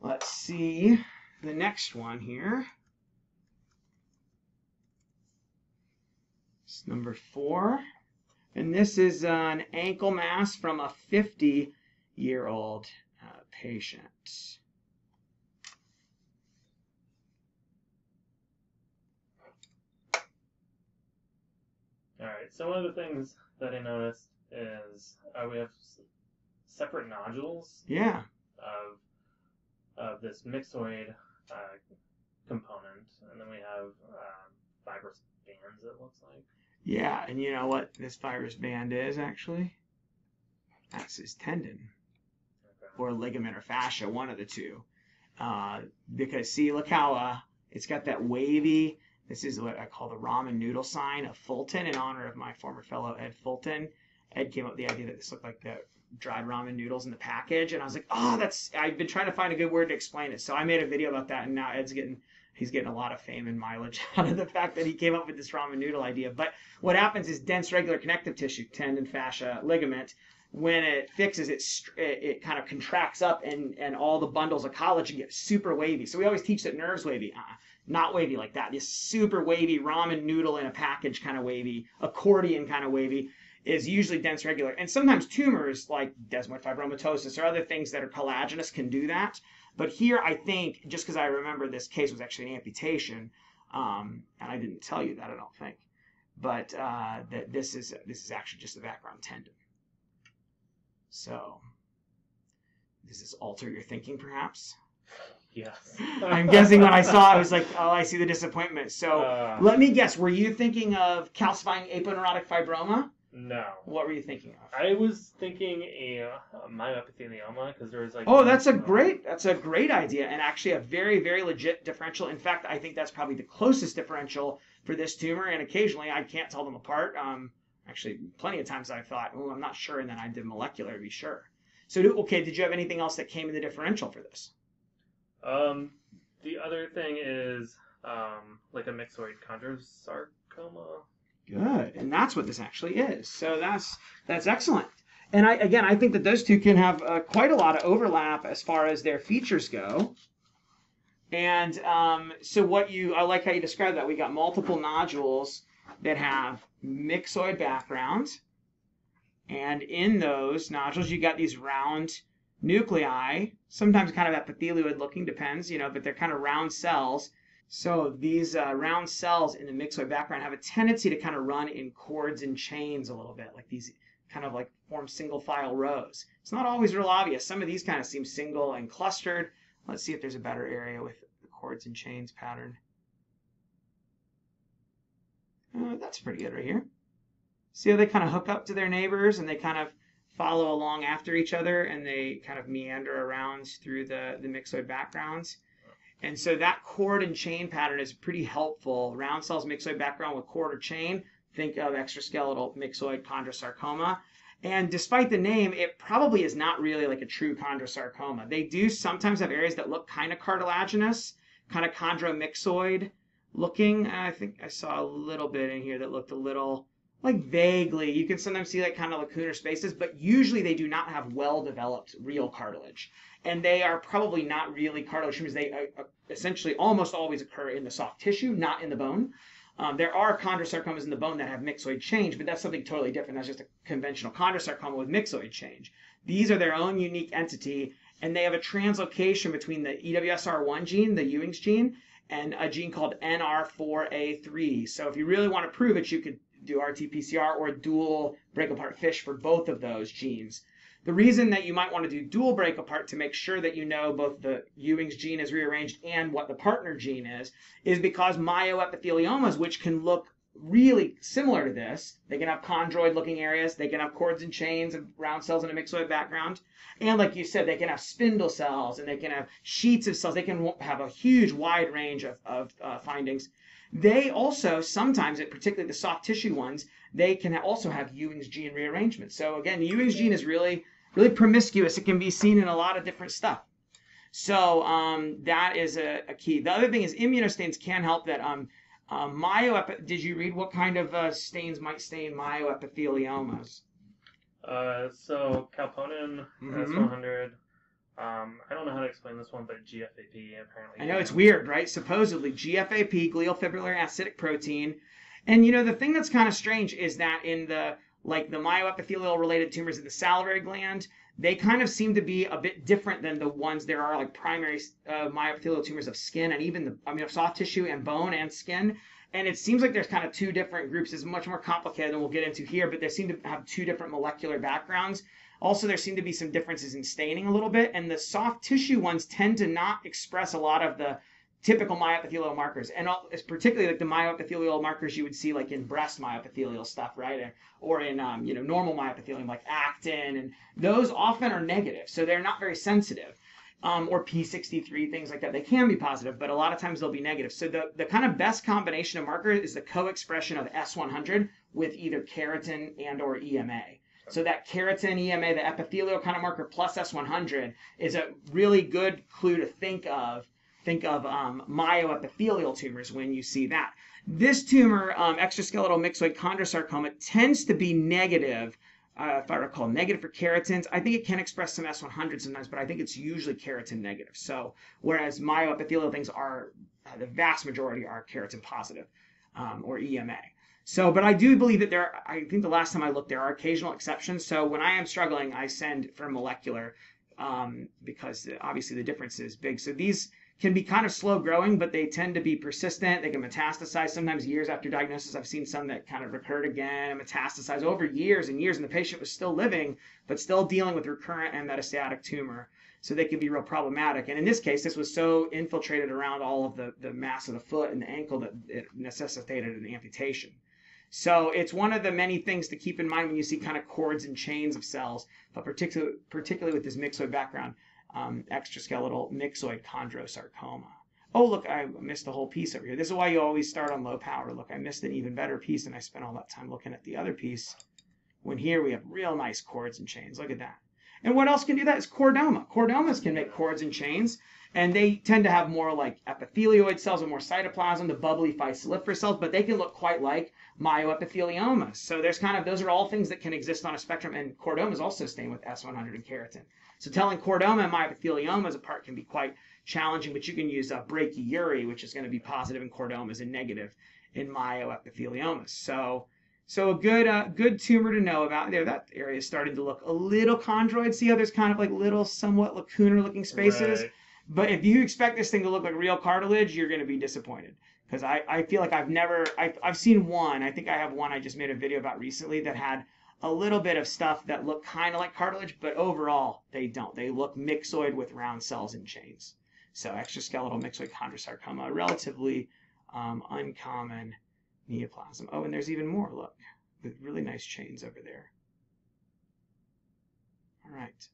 Let's see the next one here. It's number 4. And this is an ankle mass from a 50-year-old patient. All right, so one of the things that I noticed is we have separate nodules, yeah, of this myxoid component, and then we have fibrous bands, it looks like. Yeah, and you know what this fibrous band is, actually? That's his tendon, okay, or ligament or fascia, one of the two. Because see, look how it's got that wavy, this is what I call the ramen noodle sign of Fulton in honor of my former fellow Ed Fulton. Ed came up with the idea that this looked like the dried ramen noodles in the package, and I was like, oh, that's, I've been trying to find a good word to explain it. So I made a video about that, and now Ed's getting, he's getting a lot of fame and mileage out of the fact that he came up with this ramen noodle idea. But what happens is dense regular connective tissue, tendon, fascia, ligament, when it fixes, it kind of contracts up, and all the bundles of collagen get super wavy. So we always teach that nerves wavy, not wavy like that. This super wavy ramen noodle in a package kind of wavy, accordion kind of wavy, is usually dense regular. And sometimes tumors like desmoid fibromatosis or other things that are collagenous can do that. But here, I think, just because I remember this case was actually an amputation, and I didn't tell you that, I don't think, but that this is actually just the background tendon. So, does this alter your thinking, perhaps? Yes. I'm guessing when I saw it, I was like, oh, I see the disappointment. So, let me guess. Were you thinking of calcifying aponeurotic fibroma? No. What were you thinking of? I was thinking a myoepithelioma, because there was like... Oh, that's a great idea, and actually a very, very legit differential. In fact, I think that's probably the closest differential for this tumor, and occasionally I can't tell them apart. Actually, plenty of times I thought, oh, I'm not sure, and then I did molecular to be sure. So, okay, did you have anything else that came in the differential for this? The other thing is like a myxoid chondrosarcoma. Good, and that's what this actually is. So that's excellent. And I think that those two can have quite a lot of overlap as far as their features go. And so I like how you described that. We got multiple nodules that have myxoid background, and in those nodules you got these round nuclei, sometimes kind of epithelioid looking, depends, you know, but they're kind of round cells. So these round cells in the myxoid background have a tendency to kind of run in cords and chains a little bit, like these kind of like form single file rows. It's not always real obvious. Some of these kind of seem single and clustered. Let's see if there's a better area with the cords and chains pattern. That's pretty good right here. See how they kind of hook up to their neighbors, and they kind of follow along after each other, and they kind of meander around through the myxoid backgrounds. And so that cord and chain pattern is pretty helpful. Round cells, myxoid background with cord or chain. Think of extraskeletal myxoid chondrosarcoma. And despite the name, it probably is not really like a true chondrosarcoma. They do sometimes have areas that look kind of cartilaginous, kind of chondromyxoid looking. I think I saw a little bit in here that looked a little like vaguely. You can sometimes see like kind of lacunar spaces, but usually they do not have well-developed real cartilage. And they are probably not really cartilage tumors. They essentially almost always occur in the soft tissue, not in the bone. There are chondrosarcomas in the bone that have myxoid change, but that's something totally different. That's just a conventional chondrosarcoma with myxoid change. These are their own unique entity, and they have a translocation between the EWSR1 gene, the Ewing's gene, and a gene called NR4A3. So if you really want to prove it, you could do RT-PCR or dual break-apart FISH for both of those genes. The reason that you might want to do dual break-apart to make sure that you know both the Ewing's gene is rearranged and what the partner gene is because myoepitheliomas, which can look really similar to this, they can have chondroid-looking areas, they can have cords and chains of round cells in a myxoid background, and like you said, they can have spindle cells, and they can have sheets of cells, they can have a huge wide range of findings. They also sometimes, particularly the soft tissue ones, they can also have Ewing's gene rearrangement. So again, the Ewing's gene is really, really promiscuous. It can be seen in a lot of different stuff. So that is a key. The other thing is immunostains can help that. Did you read what kind of stains might stain myoepitheliomas? So Calponin, S-100, I don't know how to explain this one, but GFAP apparently. I know, it's weird, right? Supposedly GFAP, glial fibular acidic protein. And, you know, the thing that's kind of strange is that in the myoepithelial related tumors of the salivary gland, they kind of seem to be a bit different than the ones there are like primary myoepithelial tumors of skin and even the, of soft tissue and bone and skin. And it seems like there's kind of two different groups. It's much more complicated than we'll get into here, but they seem to have two different molecular backgrounds. Also, there seem to be some differences in staining a little bit, and the soft tissue ones tend to not express a lot of the typical myoepithelial markers, and it's particularly like the myoepithelial markers you would see like in breast myoepithelial stuff, right? Or in you know, normal myoepithelium like actin, and those often are negative, so they're not very sensitive. Or P63, things like that. They can be positive, but a lot of times they'll be negative. So the kind of best combination of markers is the co-expression of S-100 with either keratin and or EMA. So that keratin, EMA, the epithelial kind of marker plus S-100 is a really good clue to think of myoepithelial tumors when you see that. This tumor, extraskeletal myxoid chondrosarcoma, tends to be negative. If I recall, negative for keratins. I think it can express some S100 sometimes, but I think it's usually keratin negative. So whereas myoepithelial things are, the vast majority are keratin positive or EMA. So, but I do believe that there are, I think the last time I looked, there are occasional exceptions. So when I am struggling, I send for molecular because obviously the difference is big. So these can be kind of slow growing, but they tend to be persistent. They can metastasize sometimes years after diagnosis. I've seen some that kind of recurred again and metastasize over years and years, and the patient was still living, but still dealing with recurrent and metastatic tumor. So they can be real problematic. And in this case, this was so infiltrated around all of the mass of the foot and the ankle that it necessitated an amputation. So it's one of the many things to keep in mind when you see kind of cords and chains of cells, but particularly with this myxoid background. Extraskeletal myxoid chondrosarcoma. Oh, look, I missed the whole piece over here. This is why you always start on low power. Look, I missed an even better piece, and I spent all that time looking at the other piece, when here we have real nice cords and chains. Look at that. And what else can do that is chordoma. Chordomas can make cords and chains, and they tend to have more like epithelioid cells and more cytoplasm, the bubbly physaliphorous cells, but they can look quite like myoepitheliomas. So there's kind of, those are all things that can exist on a spectrum, and chordomas also stain with S100 and keratin. So telling chordoma and myopithelioma apart can be quite challenging, but you can use brachyury, which is going to be positive in chordomas and negative in myoepitheliomas. So a good tumor to know about there. That area is starting to look a little chondroid. See how there's kind of like little, somewhat lacunar-looking spaces? Right. But if you expect this thing to look like real cartilage, you're going to be disappointed. Because I feel like I've seen one. I think I have one I just made a video about recently that had a little bit of stuff that look kind of like cartilage, but overall they don't. They look myxoid with round cells and chains. So extraskeletal myxoid chondrosarcoma, a relatively uncommon neoplasm. Oh, and there's even more, look, with really nice chains over there. All right.